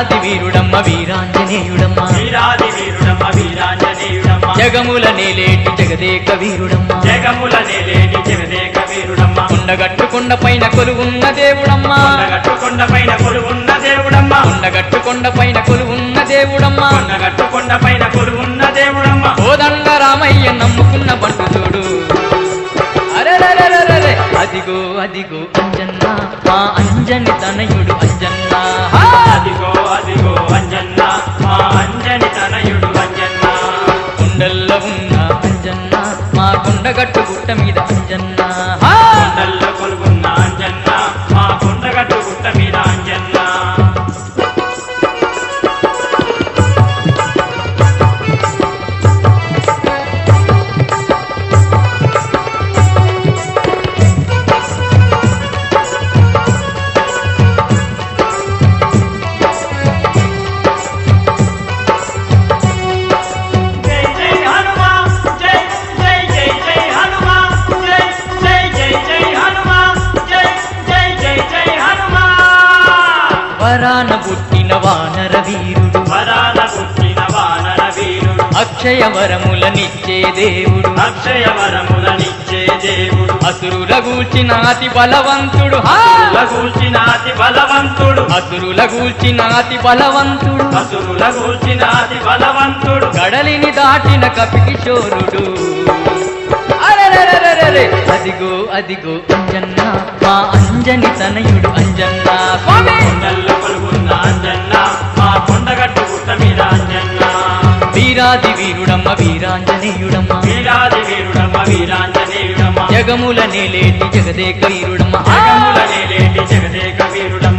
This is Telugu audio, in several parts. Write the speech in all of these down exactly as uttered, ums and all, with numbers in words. వీరాది వీరుడమ్మ వీరాంజనేయుడమ్మ వీరాది వీరుడమ్మ వీరాంజనేయుడమ్మ జగముల నేలేటి జగదేక వీరుడమ్మ జగముల నేలేటి జగదేక వీరుడమ్మ కొండగట్టుకొండపైన కొలువున్న దేవుడమ్మ కొండగట్టుకొండపైన కొలువున్న దేవుడమ్మ కొండగట్టుకొండపైన కొలువున్న దేవుడమ్మ కొండగట్టుకొండపైన కొలువున్న దేవుడమ్మ కోదండ రామయ్య నమ్ముకున్న బంటు చూడు అరెరెరెరెరె అదిగో అదిగో అంజన్న మా అంజని తనయుడు అంజన్న అదిగో అదిగో అంజన్న మా అంజని తనయుడు అంజన్న కుండల్లో ఉన్న అంజన్న మా కొండగట్టు గుట్ట మీద అంజన్న కొండల్లో కొలువున్న అంజన్న మా కొండగట్టు గుట్ట మీద అంజన్న వరాన పుట్టిన వానర వీరుడు వరాన పుట్టిన వానర వీరుడు అక్షయ వరముల నిచ్చే దేవుడు అక్షయ వరముల నిచ్చే దేవుడు అసురుల గూల్చిన అతి బలవంతుడు అసురుల గూల్చిన అతి బలవంతుడు అసురుల గూల్చిన అతి బలవంతుడు అసురుల గూల్చిన అతి బలవంతుడు కడలిని దాటిన కపికిశోరుడు అరెరెరెరెరె అదిగో అదిగో అంజన్న మా అంజని తనయుడు అంజన్న స్వామి వీరాది వీరుడమ్మ వీరాంజనేయుడమ్మ వీరాది వీరుడమ్మ వీరాంజనేయుడమ్మ జగముల నేలేటి జగదేక వీరుడమ్మ జగముల నేలేటి జగదేక వీరుడమ్మ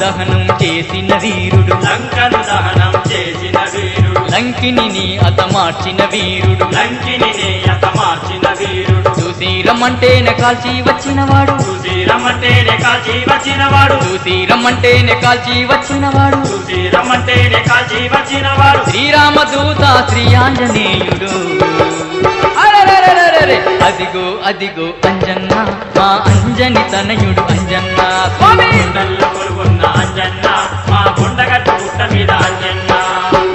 దహనం చేసిన వీరుడు లంకను దహనం చేసిన వీరుడు లంకిని అత మార్చిన వీరుడు లంకిని అత మార్చిన వీరుడు సుశీరమంటేనే కాల్చి వచ్చినవాడు సుశీరమంటేనే కాల్చి వచ్చినవాడు సుశీరమంటేనే కాల్చి వచ్చినవాడు సుశీరమంటేనే కాల్చి వచ్చినవాడు శ్రీరామదూత శ్రీ ఆంజనేయుడు అరెరెరెరెరె అదిగో అదిగో అంజన్న మా అంజని తనయుడు అంజన్న స్వామి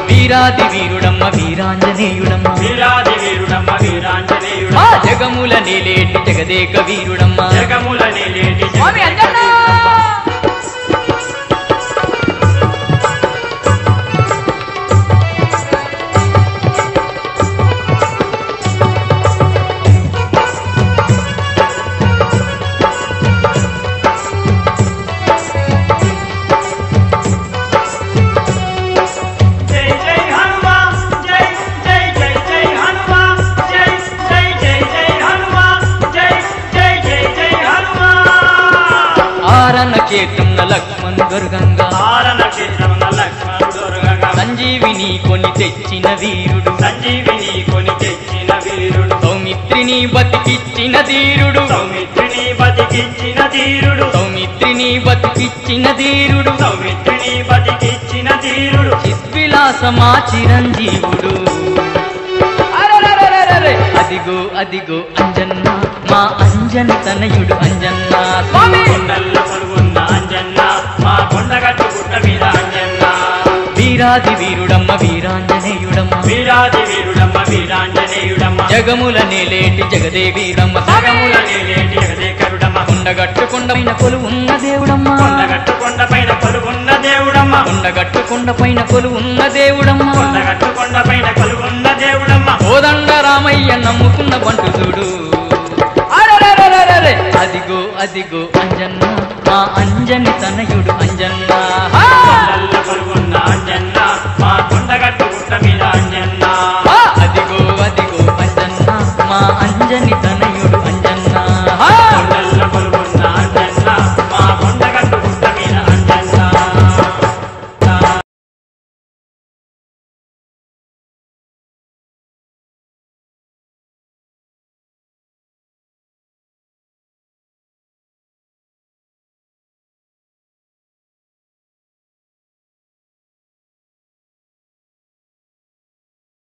వీరాది వీరుడమ్మ వీరాంజనేయుడమ్మ వీరాది వీరుడమ్మ వీరాంజనేయుడమ్మ జగముల నేలేటి జగదేక వీరుడమ్మ జగముల నేలేటి స్వామి అంజన్న. ఆరణ క్షేత్రంన లక్ష్మణ దుర్గంగా ఆరణ క్షేత్రంన లక్ష్మణ దుర్గంగా సంజీవిని కొని తెచ్చిన వీరుడు సంజీవిని కొని తెచ్చిన వీరుడు సౌమిత్రిని బతికిచ్చిన ధీరుడు సౌమిత్రిని బతికిచ్చిన ధీరుడు సౌమిత్రిని బతికిచ్చిన ధీరుడు సౌమిత్రిని బతికిచ్చిన ధీరుడు చిద్విలాసమా చిరంజీవుడు అరెరెరెరెరె అదిగో అదిగో అంజన్న మా అంజని తనయుడు అంజన్న స్వామి అంజన్న మా కొండగట్టు గుట్ట మీద అంజన్న వీరాది వీరుడమ్మ వీరాంజనేయుడమ్మ వీరాది వీరుడమ్మ వీరాంజనేయుడమ్మ జగముల నేలేటి జగదే వీరమ్మ జగముల నేలేటి జగదే కరుడమ్మ కొండగట్టు కొండపైన కొలువున్న దేవుడమ్మ కొండగట్టు కొండపైన కొలువున్న దేవుడమ్మ కొండగట్టు కొండపైన కొలువున్న దేవుడమ్మ కొండగట్టు కొండపైన కొలువున్న దేవుడమ్మ కోదండ రామయ్య నమ్ముకున్న బంటు చూడు అదిగో అదిగో అంజన్న మా అంజని తనయుడు